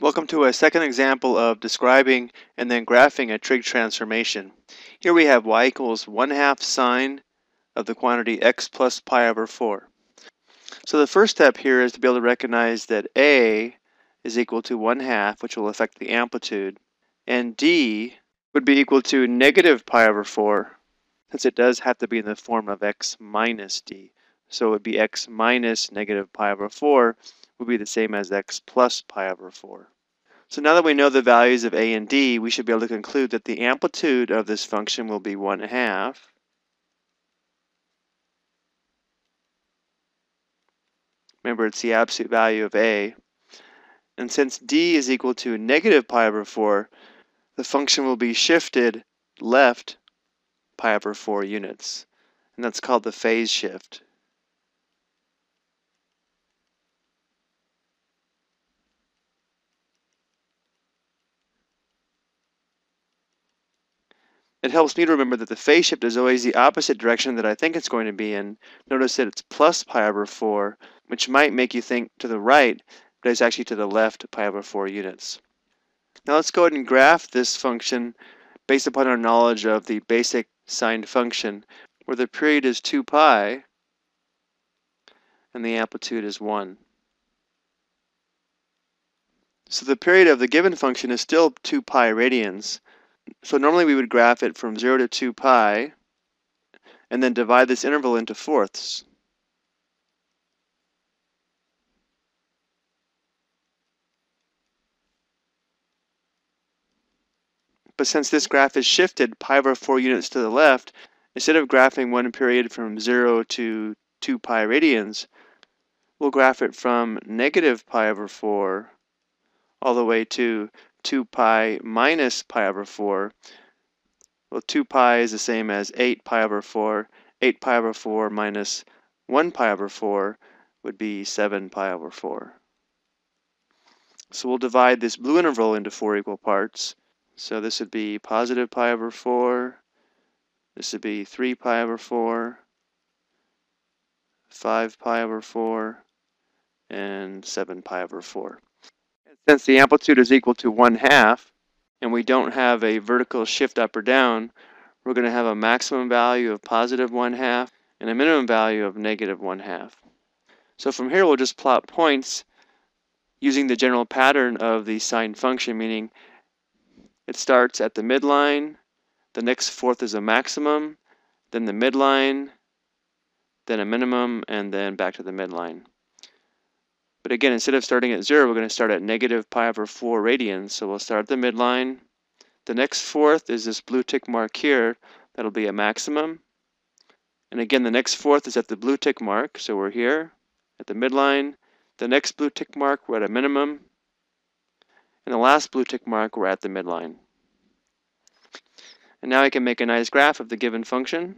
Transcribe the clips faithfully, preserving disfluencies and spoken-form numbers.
Welcome to a second example of describing and then graphing a trig transformation. Here we have y equals one half sine of the quantity x plus pi over four. So the first step here is to be able to recognize that a is equal to one half, which will affect the amplitude, and d would be equal to negative pi over four, since it does have to be in the form of x minus d. So it would be x minus negative pi over four would be the same as x plus pi over four. So now that we know the values of a and d, we should be able to conclude that the amplitude of this function will be one half. Remember, it's the absolute value of a. And since d is equal to negative pi over four, the function will be shifted left pi over four units. And that's called the phase shift. It helps me to remember that the phase shift is always the opposite direction that I think it's going to be in. Notice that it's plus pi over four, which might make you think to the right, but it's actually to the left pi over four units. Now let's go ahead and graph this function based upon our knowledge of the basic sine function, where the period is two pi and the amplitude is one. So the period of the given function is still two pi radians. So normally we would graph it from zero to two pi, and then divide this interval into fourths. But since this graph is shifted pi over four units to the left, instead of graphing one period from zero to two pi radians, we'll graph it from negative pi over four all the way to two pi minus pi over four. Well, two pi is the same as eight pi over four. eight pi over four minus one pi over four would be seven pi over four. So we'll divide this blue interval into four equal parts. So this would be positive pi over four. This would be three pi over four, five pi over four, and seven pi over four. Since the amplitude is equal to one half, and we don't have a vertical shift up or down, we're going to have a maximum value of positive one half and a minimum value of negative one half. So from here we'll just plot points using the general pattern of the sine function, meaning it starts at the midline, the next fourth is a maximum, then the midline, then a minimum, and then back to the midline. But again, instead of starting at zero, we're going to start at negative pi over four radians. So we'll start at the midline. The next fourth is this blue tick mark here. That'll be a maximum. And again, the next fourth is at the blue tick mark. So we're here at the midline. The next blue tick mark, we're at a minimum. And the last blue tick mark, we're at the midline. And now I can make a nice graph of the given function.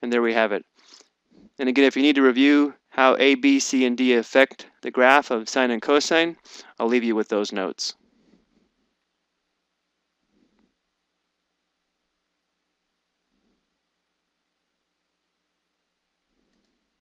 And there we have it. And again, if you need to review how A, B, C, and D affect the graph of sine and cosine, I'll leave you with those notes.